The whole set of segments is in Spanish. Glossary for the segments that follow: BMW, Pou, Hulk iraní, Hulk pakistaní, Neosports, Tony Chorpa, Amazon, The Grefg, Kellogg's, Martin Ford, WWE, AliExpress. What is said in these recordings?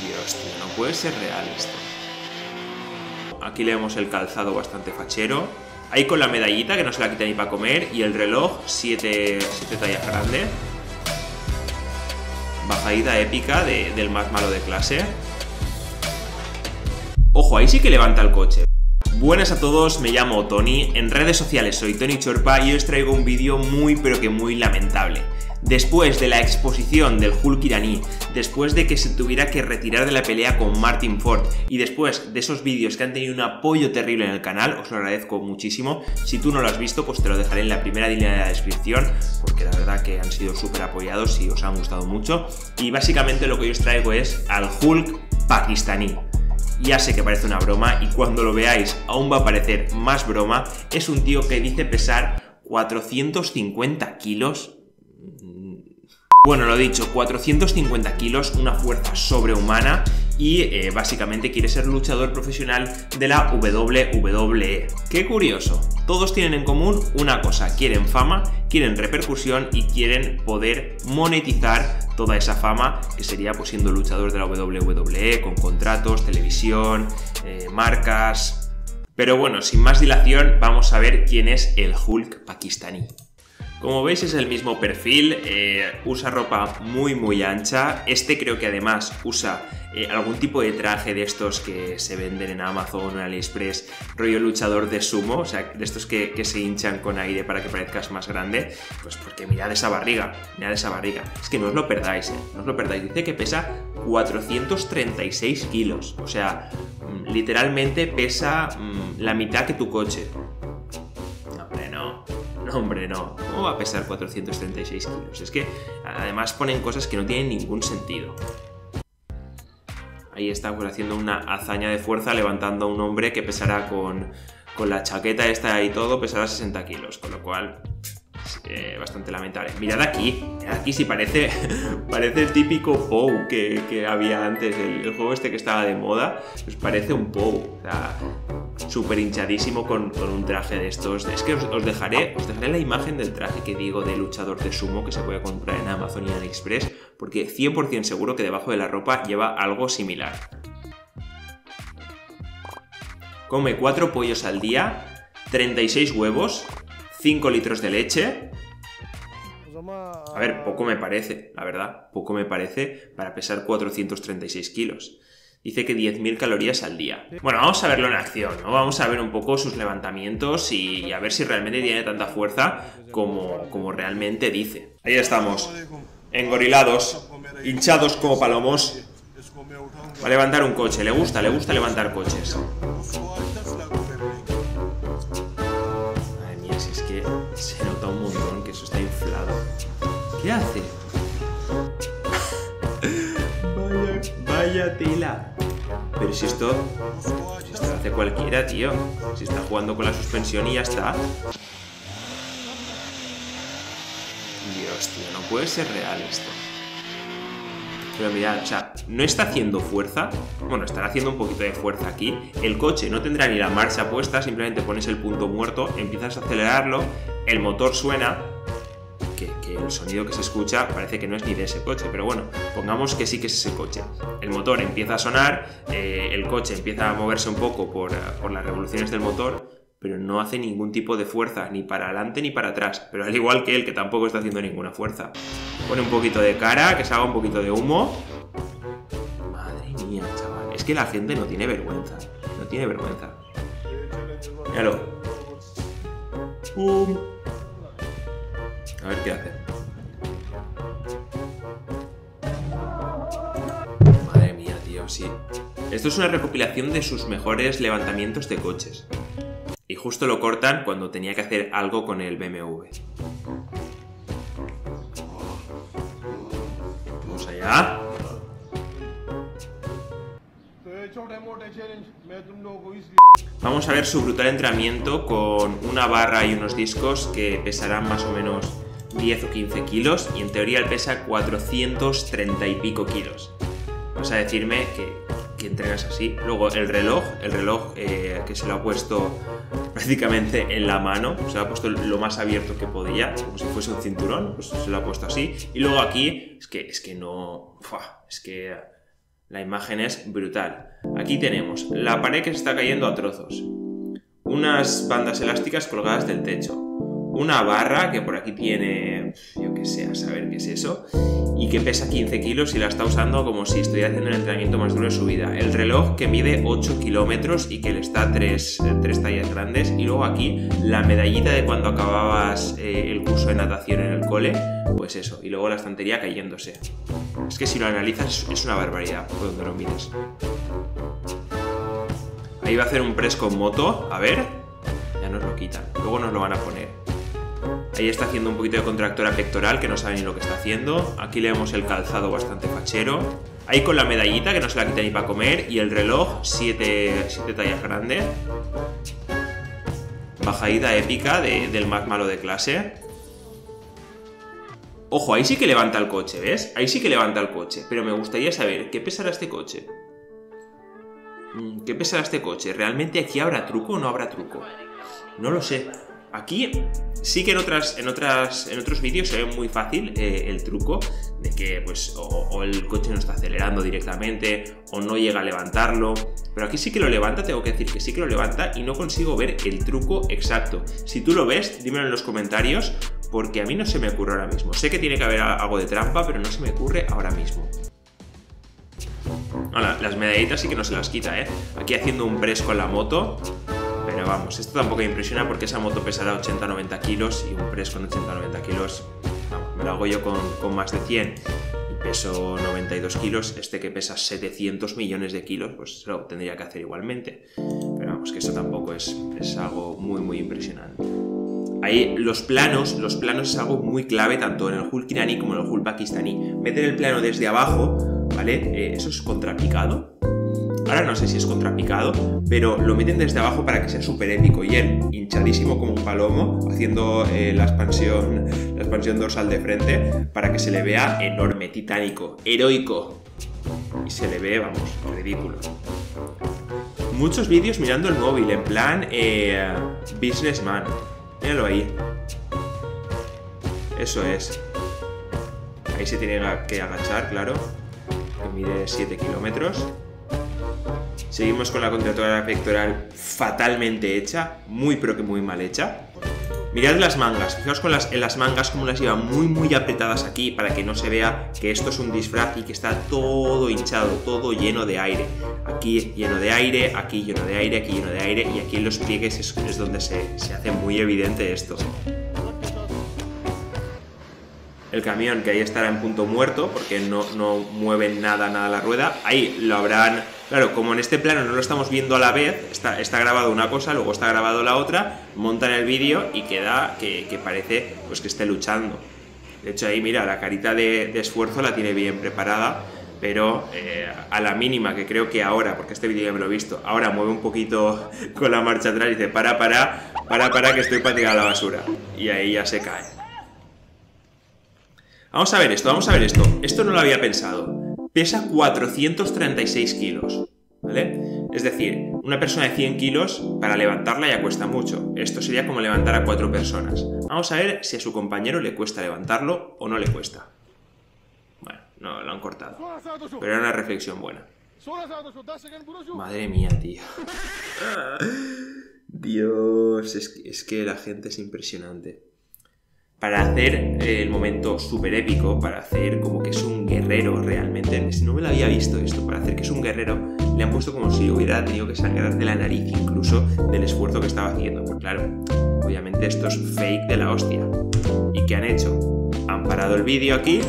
Dios, tío, no puede ser real esto. Aquí le vemos el calzado bastante fachero. Ahí con la medallita, que no se la quita ni para comer. Y el reloj, 7 tallas grandes. Bajadita épica del más malo de clase. Ojo, ahí sí que levanta el coche. Buenas a todos, me llamo Tony, en redes sociales soy Tony Chorpa y os traigo un vídeo muy pero que muy lamentable. Después de la exposición del Hulk iraní, después de que se tuviera que retirar de la pelea con Martin Ford y después de esos vídeos que han tenido un apoyo terrible en el canal, os lo agradezco muchísimo. Si tú no lo has visto, pues te lo dejaré en la primera línea de la descripción, porque la verdad que han sido súper apoyados y os han gustado mucho. Y básicamente lo que yo os traigo es al Hulk pakistaní. Ya sé que parece una broma y cuando lo veáis aún va a parecer más broma. Es un tío que dice pesar 450 kilos. Bueno, lo dicho, 450 kilos, una fuerza sobrehumana y básicamente quiere ser luchador profesional de la WWE. ¡Qué curioso! Todos tienen en común una cosa, quieren fama, quieren repercusión y quieren poder monetizar toda esa fama, que sería pues siendo luchador de la WWE, con contratos, televisión, marcas... Pero bueno, sin más dilación, vamos a ver quién es el Hulk pakistaní. Como veis es el mismo perfil, usa ropa muy ancha. Este creo que además usa algún tipo de traje de estos que se venden en Amazon, en AliExpress, rollo luchador de sumo, o sea, de estos que se hinchan con aire para que parezcas más grande. Pues porque mirad esa barriga, es que no os lo perdáis, no os lo perdáis. Dice que pesa 436 kilos, o sea, literalmente pesa la mitad que tu coche. Hombre, no. ¿Cómo va a pesar 436 kilos? Es que además ponen cosas que no tienen ningún sentido. Ahí está, pues, haciendo una hazaña de fuerza, levantando a un hombre que pesará con la chaqueta esta y todo, pesará 60 kilos, con lo cual es bastante lamentable. Mirad aquí si parece, parece el típico Pou que había antes, el juego este que estaba de moda, pues parece un Pou. O sea, súper hinchadísimo con un traje de estos. Es que os dejaré la imagen del traje que digo de luchador de sumo que se puede comprar en Amazon y en AliExpress, porque 100% seguro que debajo de la ropa lleva algo similar. Come 4 pollos al día, 36 huevos, 5 litros de leche. A ver, poco me parece, la verdad, poco me parece para pesar 436 kilos. Dice que 10.000 calorías al día. Bueno, vamos a verlo en acción, ¿no? Vamos a ver un poco sus levantamientos y a ver si realmente tiene tanta fuerza como realmente dice. Ahí estamos, engorilados, hinchados como palomos. Va a levantar un coche, le gusta levantar coches. Madre mía, si es que se nota un montón que eso está inflado. ¿Qué hace? Vaya tela. Pero si esto lo hace cualquiera, tío. Si está jugando con la suspensión y ya está. Dios, tío, no puede ser real esto. Pero mirad, o sea, no está haciendo fuerza. Bueno, estará haciendo un poquito de fuerza aquí. El coche no tendrá ni la marcha puesta. Simplemente pones el punto muerto, empiezas a acelerarlo, el motor suena. Que el sonido que se escucha parece que no es ni de ese coche, pero bueno, pongamos que sí que es ese coche. El motor empieza a sonar, el coche empieza a moverse un poco por las revoluciones del motor, pero no hace ningún tipo de fuerza, ni para adelante ni para atrás, pero al igual que él, que tampoco está haciendo ninguna fuerza. Pone un poquito de cara, que salga un poquito de humo. Madre mía, chaval, es que la gente no tiene vergüenza, no tiene vergüenza. Míralo. ¡Pum! A ver qué hace. Madre mía, tío, sí. Esto es una recopilación de sus mejores levantamientos de coches. Y justo lo cortan cuando tenía que hacer algo con el BMW. Vamos allá. Vamos a ver su brutal entrenamiento con una barra y unos discos que pesarán más o menos 10 o 15 kilos y en teoría él pesa 430 y pico kilos. Vas a decirme que entrenas así. Luego el reloj que se lo ha puesto prácticamente en la mano, se lo ha puesto lo más abierto que podía, como si fuese un cinturón, pues se lo ha puesto así. Y luego aquí, es que no... Es que La imagen es brutal. Aquí tenemos la pared que se está cayendo a trozos, unas bandas elásticas colgadas del techo, una barra que por aquí tiene, yo que sé, a saber qué es eso, y que pesa 15 kilos y la está usando como si estuviera haciendo el entrenamiento más duro de su vida. El reloj que mide 8 kilómetros y que le está tres tallas grandes. Y luego aquí la medallita de cuando acababas el curso de natación en el cole, pues eso. Y luego la estantería cayéndose. Es que si lo analizas es una barbaridad por donde lo miras. Ahí va a hacer un press con moto, a ver, ya nos lo quitan, luego nos lo van a poner. Ahí está haciendo un poquito de contractora pectoral, que no sabe ni lo que está haciendo. Aquí le vemos el calzado bastante fachero. Ahí con la medallita, que no se la quita ni para comer. Y el reloj, 7 tallas grande. Bajadita épica del más malo de clase. Ojo, ahí sí que levanta el coche, ¿ves? Ahí sí que levanta el coche. Pero me gustaría saber, ¿qué pesará este coche? ¿Qué pesará este coche? ¿Realmente aquí habrá truco o no habrá truco? No lo sé. Aquí sí que en otros vídeos se ve muy fácil el truco de que pues o el coche no está acelerando directamente o no llega a levantarlo, pero aquí sí que lo levanta, tengo que decir que sí que lo levanta y no consigo ver el truco exacto. Si tú lo ves, dímelo en los comentarios porque a mí no se me ocurre ahora mismo. Sé que tiene que haber algo de trampa, pero no se me ocurre ahora mismo. Ahora, las medallitas sí que no se las quita, ¿eh? Aquí haciendo un press con la moto. Pero vamos, esto tampoco me impresiona porque esa moto pesará 80-90 kilos y un press con 80-90 kilos, vamos, me lo hago yo con más de 100 y peso 92 kilos, este que pesa 700 millones de kilos, pues lo tendría que hacer igualmente. Pero vamos, que esto tampoco es algo muy impresionante. Ahí los planos es algo muy clave tanto en el Hulk iraní como en el Hulk pakistaní. Meter el plano desde abajo, ¿vale? Eso es contrapicado. Ahora no sé si es contrapicado, pero lo meten desde abajo para que sea súper épico. Y él, hinchadísimo como un palomo, haciendo la expansión dorsal de frente para que se le vea enorme, titánico, heroico. Y se le ve, vamos, ridículo. Muchos vídeos mirando el móvil, en plan businessman. Míralo ahí. Eso es. Ahí se tiene que agachar, claro. Que mide 7 kilómetros. Seguimos con la contractora pectoral fatalmente hecha, muy pero que muy mal hecha. Mirad las mangas, fijaos en las mangas como las lleva muy apretadas aquí para que no se vea que esto es un disfraz y que está todo hinchado, todo lleno de aire. Aquí lleno de aire, aquí lleno de aire, aquí lleno de aire y aquí en los pliegues es donde se hace muy evidente esto. El camión que ahí estará en punto muerto porque no mueven nada la rueda. Ahí lo habrán... Claro, como en este plano no lo estamos viendo a la vez, está grabado una cosa, luego está grabado la otra, montan el vídeo y queda que parece pues que esté luchando. De hecho ahí mira, la carita de esfuerzo la tiene bien preparada, pero a la mínima que creo que ahora, porque este vídeo ya me lo he visto, ahora mueve un poquito con la marcha atrás y dice para que estoy para tirar la basura. Y ahí ya se cae. Vamos a ver esto, Esto no lo había pensado. Pesa 436 kilos, ¿vale? Es decir, una persona de 100 kilos, para levantarla ya cuesta mucho. Esto sería como levantar a 4 personas. Vamos a ver si a su compañero le cuesta levantarlo o no le cuesta. Bueno, no, lo han cortado. Pero era una reflexión buena. Madre mía, tío. Dios, es que la gente es impresionante. Para hacer el momento súper épico, para hacer como que es un guerrero realmente, si no me lo había visto esto, para hacer que es un guerrero, le han puesto como si hubiera tenido que sangrar de la nariz incluso del esfuerzo que estaba haciendo. Pues claro, obviamente esto es fake de la hostia. ¿Y qué han hecho? Han parado el vídeo aquí,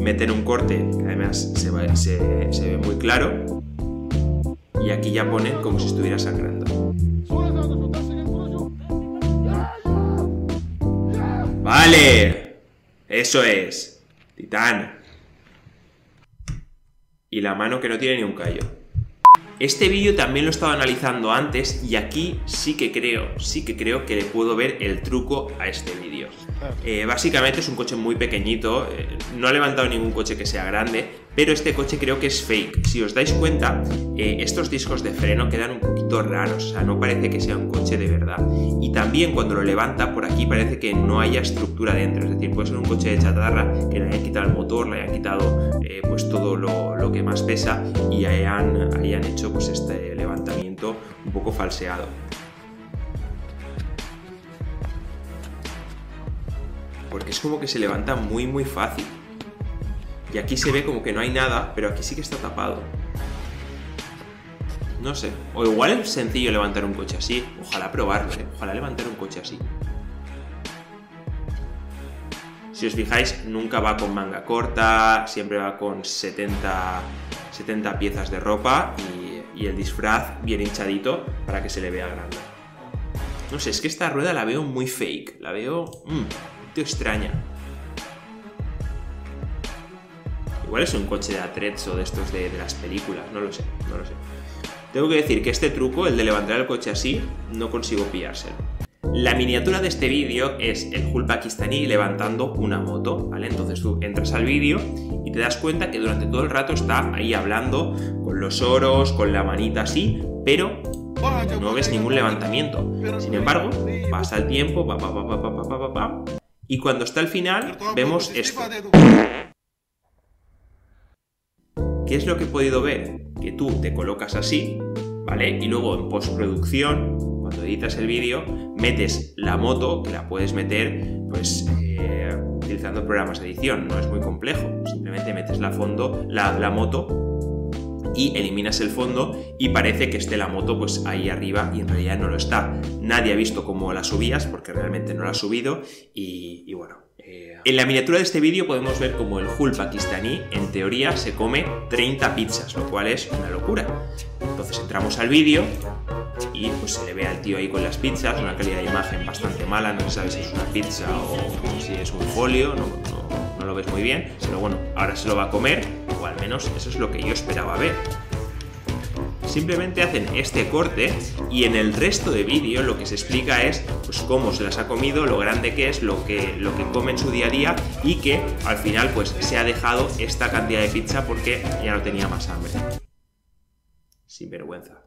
meten un corte, que además se ve muy claro, y aquí ya ponen como si estuviera sangrando. ¡Vale! ¡Eso es! ¡Titán! Y la mano que no tiene ni un callo. Este vídeo también lo he estado analizando antes y aquí sí que creo que le puedo ver el truco a este vídeo. Básicamente es un coche muy pequeñito, no ha levantado ningún coche que sea grande, pero este coche creo que es fake. Si os dais cuenta, estos discos de freno quedan un poquito raros, o sea, no parece que sea un coche de verdad. Y también cuando lo levanta, por aquí parece que no haya estructura dentro, es decir, puede ser un coche de chatarra que le hayan quitado el motor, le hayan quitado pues todo lo que más pesa y hayan hecho pues este levantamiento un poco falseado. Porque es como que se levanta muy muy fácil. Y aquí se ve como que no hay nada, pero aquí sí que está tapado. No sé, o igual es sencillo levantar un coche así. Ojalá probarlo, ojalá levantar un coche así. Si os fijáis, nunca va con manga corta, siempre va con 70 piezas de ropa y el disfraz bien hinchadito para que se le vea grande. No sé, es que esta rueda la veo muy fake, la veo... extraña. Igual es un coche de atrezo de estos de las películas, no lo sé. Tengo que decir que este truco, el de levantar el coche así, no consigo pillárselo. La miniatura de este vídeo es el Hulk pakistaní levantando una moto, ¿vale? Entonces tú entras al vídeo y te das cuenta que durante todo el rato está ahí hablando con los oros, con la manita así, pero no ves ningún levantamiento. Sin embargo, pasa el tiempo, y cuando está al final, vemos esto. ¿Qué es lo que he podido ver? Que tú te colocas así, ¿vale? Y luego en postproducción, cuando editas el vídeo, metes la moto, que la puedes meter, pues, utilizando programas de edición. No es muy complejo. Simplemente metes la moto y eliminas el fondo y parece que esté la moto pues ahí arriba y en realidad no lo está. Nadie ha visto cómo la subías porque realmente no la has subido y bueno. En la miniatura de este vídeo podemos ver como el Hulk pakistaní en teoría se come 30 pizzas, lo cual es una locura. Entonces entramos al vídeo y pues se le ve al tío ahí con las pizzas, una calidad de imagen bastante mala, no se sabe si es una pizza o si es un folio, no lo ves muy bien, pero bueno, ahora se lo va a comer, o al menos eso es lo que yo esperaba ver. Simplemente hacen este corte y en el resto de vídeo lo que se explica es pues, cómo se las ha comido, lo grande que es, lo que come en su día a día y que al final pues se ha dejado esta cantidad de pizza porque ya no tenía más hambre. Sin vergüenza.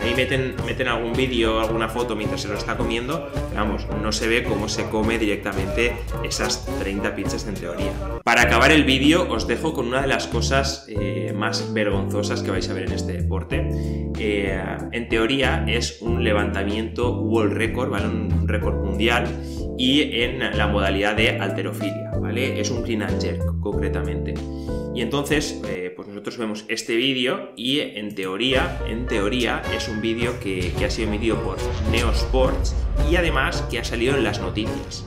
Ahí meten algún vídeo, alguna foto mientras se lo está comiendo, vamos, no se ve cómo se come directamente esas 30 pizzas en teoría. Para acabar el vídeo os dejo con una de las cosas más vergonzosas que vais a ver en este deporte. En teoría es un levantamiento world record, ¿vale? Un récord mundial y en la modalidad de halterofilia, ¿vale? Es un clean and jerk concretamente. Y entonces, pues nosotros vemos este vídeo y en teoría es un vídeo que ha sido emitido por Neosports y además que ha salido en las noticias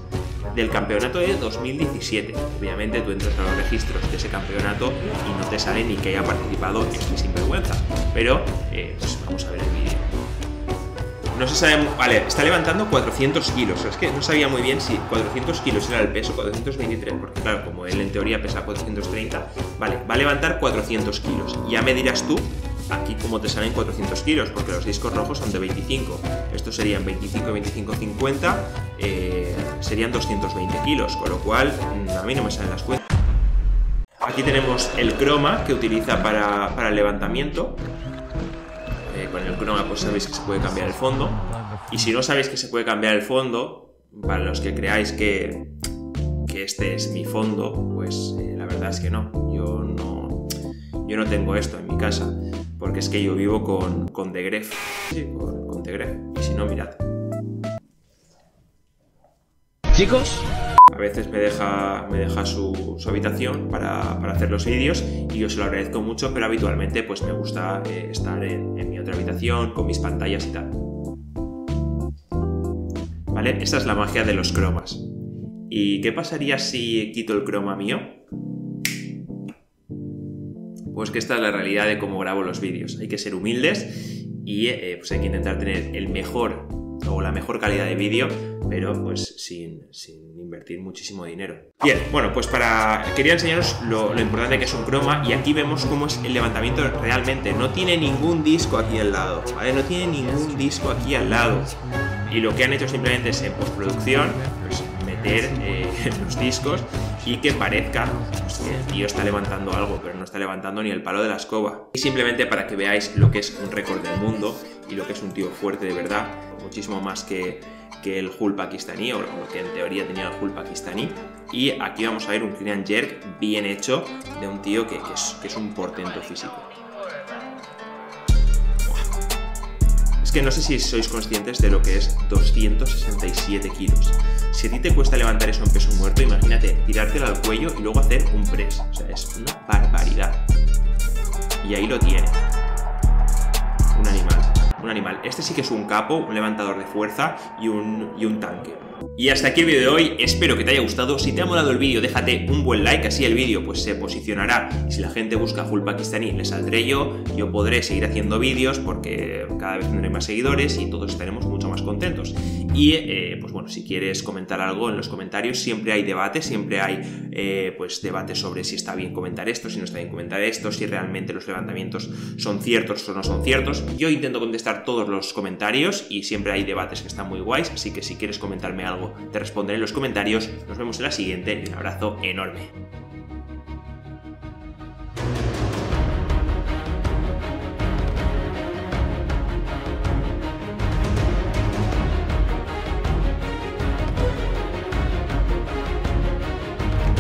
del campeonato de 2017. Obviamente tú entras a los registros de ese campeonato y no te sale ni que haya participado este sinvergüenza, pero pues vamos a ver el vídeo. No se sabe, vale, está levantando 400 kilos, es que no sabía muy bien si 400 kilos era el peso, 423, porque claro, como él en teoría pesa 430, vale, va a levantar 400 kilos, ya me dirás tú aquí cómo te salen 400 kilos, porque los discos rojos son de 25, estos serían 25, 25, 50, serían 220 kilos, con lo cual a mí no me salen las cuentas. Aquí tenemos el croma que utiliza para el levantamiento. Con el croma pues sabéis que se puede cambiar el fondo y si no sabéis que se puede cambiar el fondo, para los que creáis que este es mi fondo, pues la verdad es que no, yo no tengo esto en mi casa porque es que yo vivo con The Grefg, sí, con The Grefg, y si no mirad. Chicos, a veces me deja su habitación para hacer los vídeos y yo se lo agradezco mucho, pero habitualmente pues me gusta estar en mi otra habitación con mis pantallas y tal. ¿Vale? Esta es la magia de los cromas. ¿Y qué pasaría si quito el croma mío? Pues que esta es la realidad de cómo grabo los vídeos. Hay que ser humildes y pues hay que intentar tener el mejor o la mejor calidad de vídeo, pero pues sin invertir muchísimo dinero. Bien, bueno, pues quería enseñaros lo importante que es un croma y aquí vemos cómo es el levantamiento realmente. No tiene ningún disco aquí al lado, ¿vale? No tiene ningún disco aquí al lado. Y lo que han hecho simplemente es en postproducción, pues, meter los discos y que parezca pues, que el tío está levantando algo, pero no está levantando ni el palo de la escoba. Y simplemente para que veáis lo que es un récord del mundo y lo que es un tío fuerte de verdad, muchísimo más que el Hulk pakistaní, o lo que en teoría tenía el Hulk pakistaní. Y aquí vamos a ver un clean and jerk bien hecho de un tío que es un portento físico. Que no sé si sois conscientes de lo que es 267 kilos. Si a ti te cuesta levantar eso en peso muerto, imagínate tirártelo al cuello y luego hacer un press. O sea, es una barbaridad. Y ahí lo tiene. Un animal. Un animal. Este sí que es un capo, un levantador de fuerza y un tanque. Y hasta aquí el vídeo de hoy, espero que te haya gustado. Si te ha molado el vídeo, déjate un buen like, así el vídeo pues se posicionará. Y si la gente busca Hulk pakistaní, le saldré yo podré seguir haciendo vídeos porque cada vez tendré más seguidores y todos estaremos mucho más contentos. Y pues bueno, si quieres comentar algo en los comentarios, siempre hay debate, siempre hay pues debate sobre si está bien comentar esto, si no está bien comentar esto, si realmente los levantamientos son ciertos o no son ciertos. Yo intento contestar todos los comentarios y siempre hay debates que están muy guays, así que si quieres comentarme algo, te responderé en los comentarios. Nos vemos en la siguiente y un abrazo enorme.